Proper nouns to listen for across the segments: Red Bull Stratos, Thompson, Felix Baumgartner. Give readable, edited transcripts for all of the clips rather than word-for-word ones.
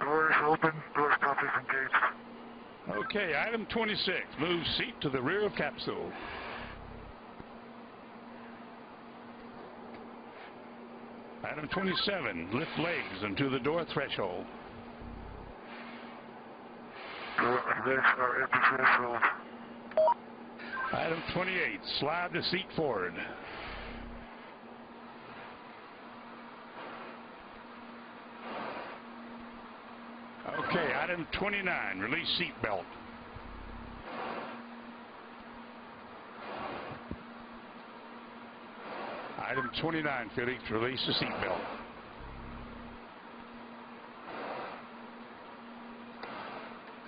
Door is open, door stop is engaged. Okay, item 26, move seat to the rear of capsule. Item 27, lift legs into the door threshold. Legs are at the threshold. Item 28, slide the seat forward. Okay, item 29, release seat belt. Item 29, Felix, release the seat belt.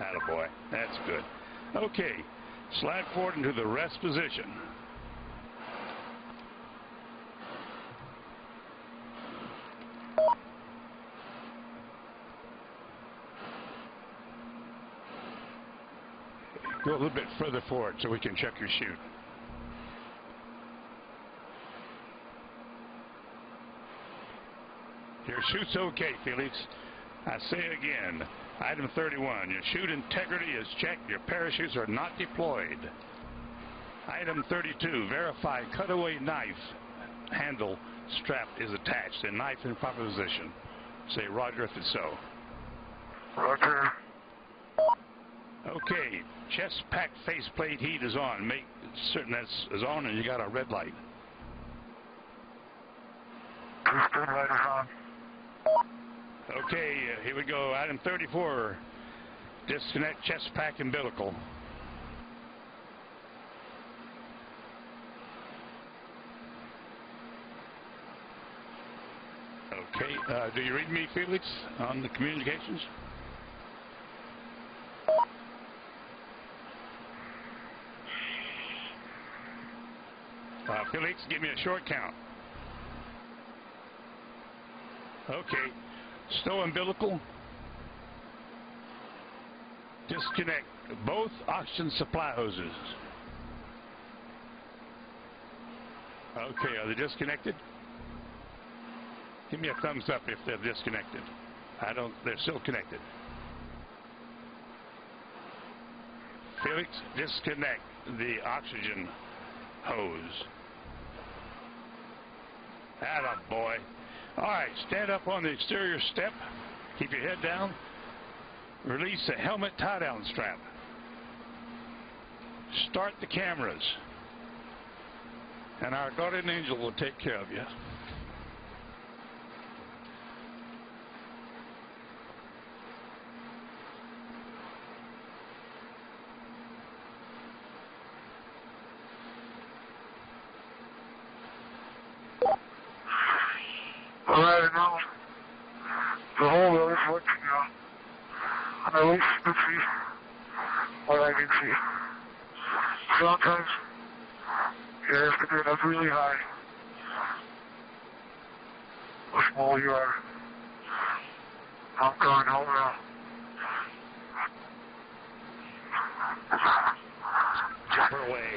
Attaboy, that's good. Okay, slide forward into the rest position. Go a little bit further forward so we can check your chute. Your chute's okay, Felix. I say it again. Item 31, your chute integrity is checked. Your parachutes are not deployed. Item 32, verify cutaway knife handle strap is attached and knife in proper position. Say roger if it's so. Roger. Okay, chest pack faceplate heat is on. Make certain that's on and you got a red light. Red light is on. Okay, here we go. Item 34, disconnect chest pack umbilical. Okay, do you read me, Felix, on the communications? Felix, give me a short count. Okay. Stow umbilical. Disconnect both oxygen supply hoses. Okay, are they disconnected? Give me a thumbs up if they're disconnected. They're still connected. Felix, disconnect the oxygen hose. Attaboy. All right, stand up on the exterior step. Keep your head down. Release the helmet tie-down strap. Start the cameras. And our guardian angel will take care of you. Sometimes you have to get up really high, how small you are. I'm going home now. Jump away.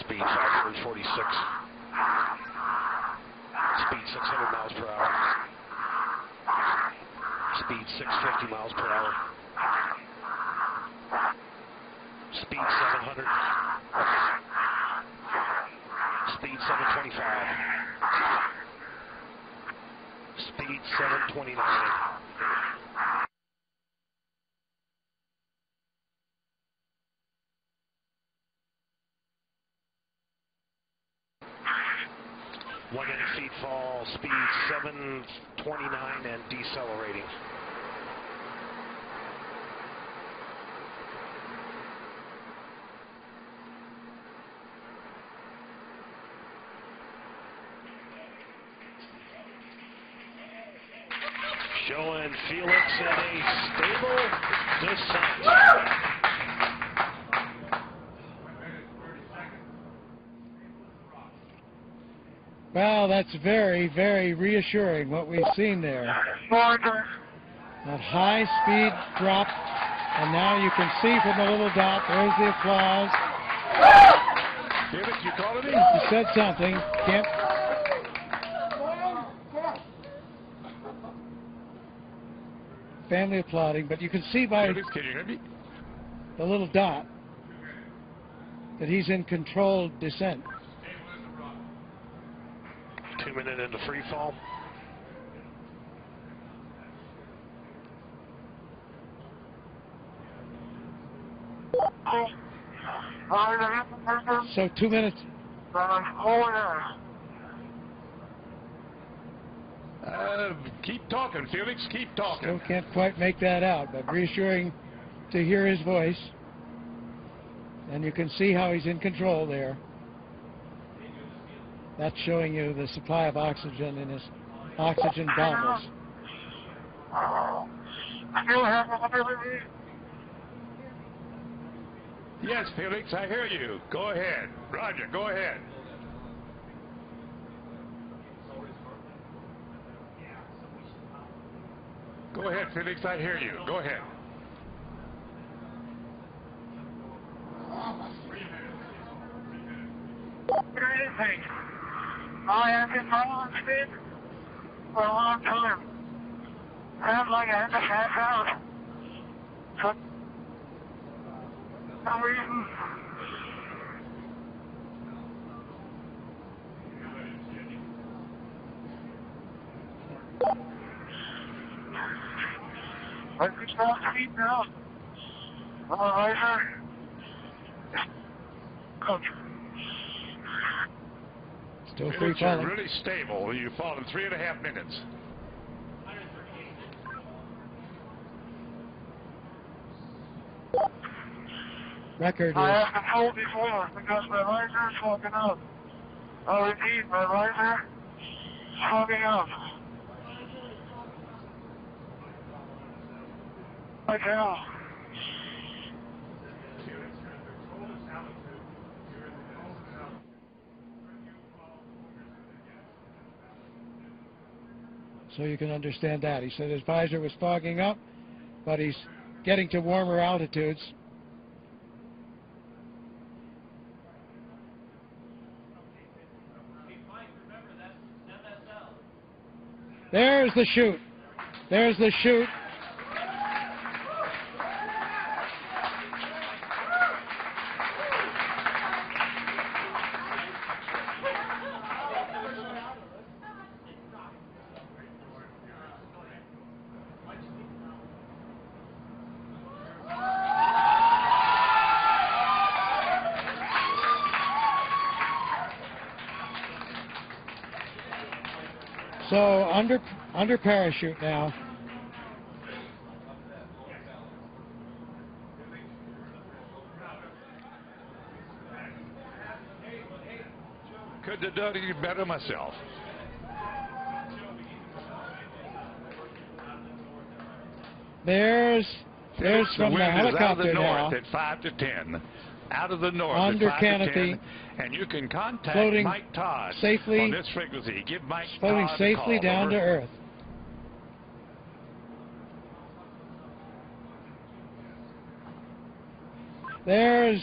Speed 546. Speed 600 miles per hour. Speed 650 miles per hour. Speed 700. Speed 725. Speed 729. Fall speed 729 and decelerating. Showing Felix in a stable descent. Well, that's very, very reassuring what we've seen there. That high speed drop, and now you can see from the little dot, there's the applause. Felix, you called me? You said something. Can't. Family applauding, but you can see by Felix, can you hear me? The little dot that he's in controlled descent. 2 minutes into free fall. So 2 minutes. Keep talking, Felix. Keep talking. Still can't quite make that out, but reassuring to hear his voice. And you can see how he's in control there. That's showing you the supply of oxygen in his oxygen bottles. Yes, Felix, I hear you. Go ahead. Roger, go ahead. Go ahead, Felix, I hear you. Go ahead. I have been following speed for a long time. Sounds like I had to pass out. For some reason. I just lost speed now. Still free falling. Really stable. You fall in 3.5 minutes. Record. I have been told before because my riser is smoking up. I repeat, my riser is smoking up. I tell. So you can understand that. He said his visor was fogging up, but he's getting to warmer altitudes. There's the chute. There's the chute. So under parachute now. Couldn't have done any better myself. There's from the helicopter now. At 5 to 10. Out of the north under canopy, and you can contact floating Mike Todd safely on this frequency. Give Mike floating Todd safely call, down over. To earth. There's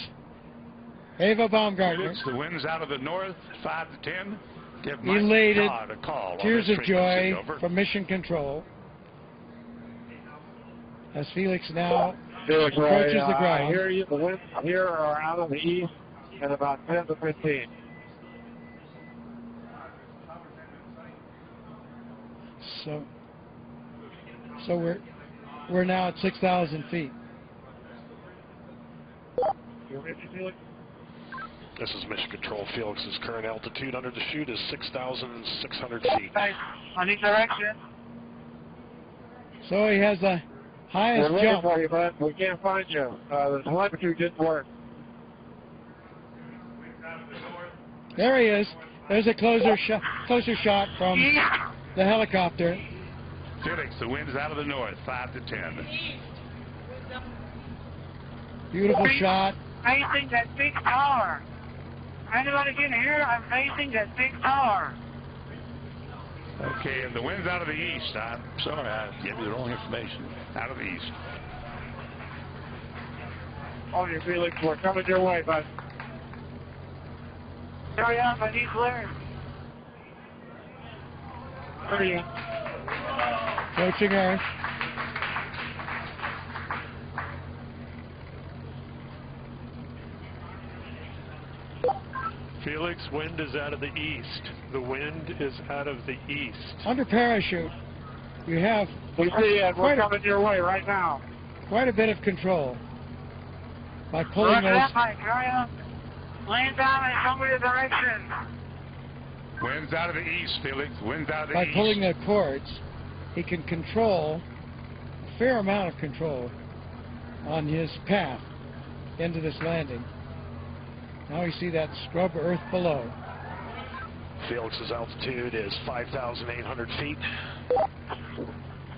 Ava Baumgartner. Felix, the winds out of the north, 5 to 10. Give Mike Elated, Todd a call. Tears on this of joy over. From Mission Control. As Felix now. Felix, I hear you. The winds here are out of the east at about 10 to 15. So we're now at 6,000 feet. This is Mission Control. Felix's current altitude under the chute is 6,600 feet. On each direction. So he has a. Highest we're jump. For you, but we can't find you. The telemetry didn't work. There he is. There's a closer shot from the helicopter. Felix, the wind's out of the north, 5 to 10. Beautiful shot. Facing that big tower. Anybody can hear? I'm facing that big tower. Okay, and the wind's out of the east. I'm sorry, I gave you the wrong information. Out of the east. On your Felix, we're coming your way, bud. Hurry up, I need clearance. Hurry up. Thanks, you guys. Felix, wind is out of the east. The wind is out of the east. Under parachute, you have... We see it. We're coming your way right now. Quite a bit of control. By pulling those... Land down and come with your direction. Wind's out of the east, Felix. Wind's out of the east. By pulling the cords, he can control a fair amount of control on his path into this landing. Now we see that scrub earth below. Felix's altitude is 5,800 feet.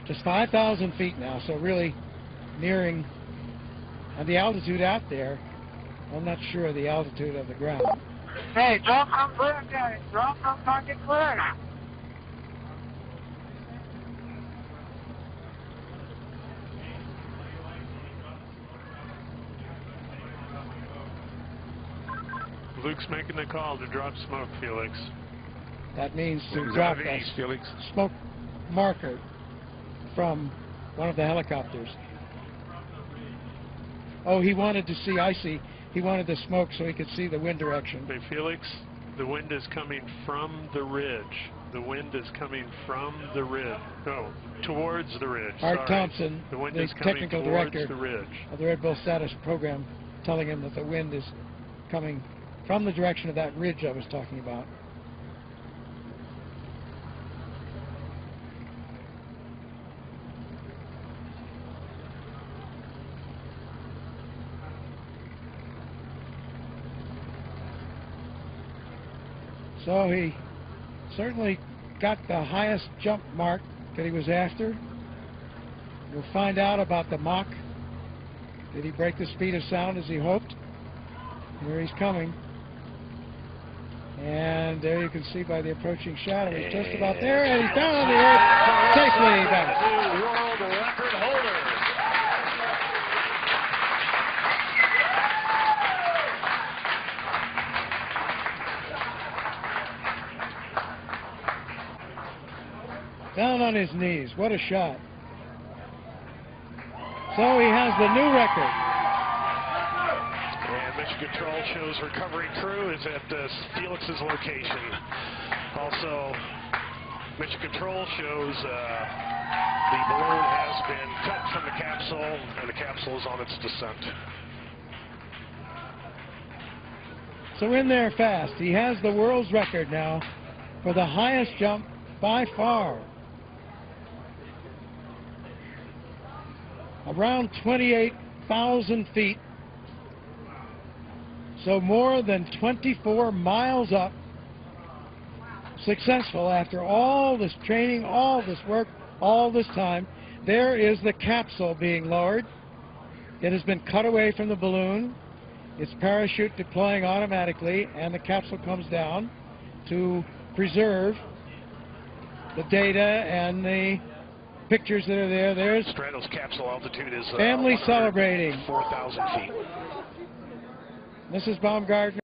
Just 5,000 feet now, so really nearing. And the altitude out there, I'm not sure of the altitude of the ground. Hey, drop on clear, guys. Drop on target clear. Luke's making the call to drop smoke, Felix. That means to drop a smoke marker from one of the helicopters. Oh, he wanted to see, I see, he wanted the smoke so he could see the wind direction. Hey, Felix, the wind is coming from the ridge. The wind is coming from the ridge. No, towards the ridge. Art Thompson, the wind is coming technical director of the Red Bull Stratos program, telling him that the wind is coming from the direction of that ridge I was talking about. So he certainly got the highest jump mark that he was after. We'll find out about the Mach. Did he break the speed of sound as he hoped? Here he's coming. And there you can see by the approaching shadow, he's just about there, and he's down on the earth, safely back. World record holder. Down on his knees, what a shot. So he has the new record. Control shows recovery crew is at Felix's location. Also, Mission Control shows the balloon has been cut from the capsule, and the capsule is on its descent. So in there fast. He has the world's record now for the highest jump by far. Around 28,000 feet. So more than 24 miles up, successful after all this training, all this work, all this time. There is the capsule being lowered. It has been cut away from the balloon. Its parachute deploying automatically, and the capsule comes down to preserve the data and the pictures that are there. There's Stratos capsule altitude is family celebrating 4,000 feet. Mrs. Baumgartner.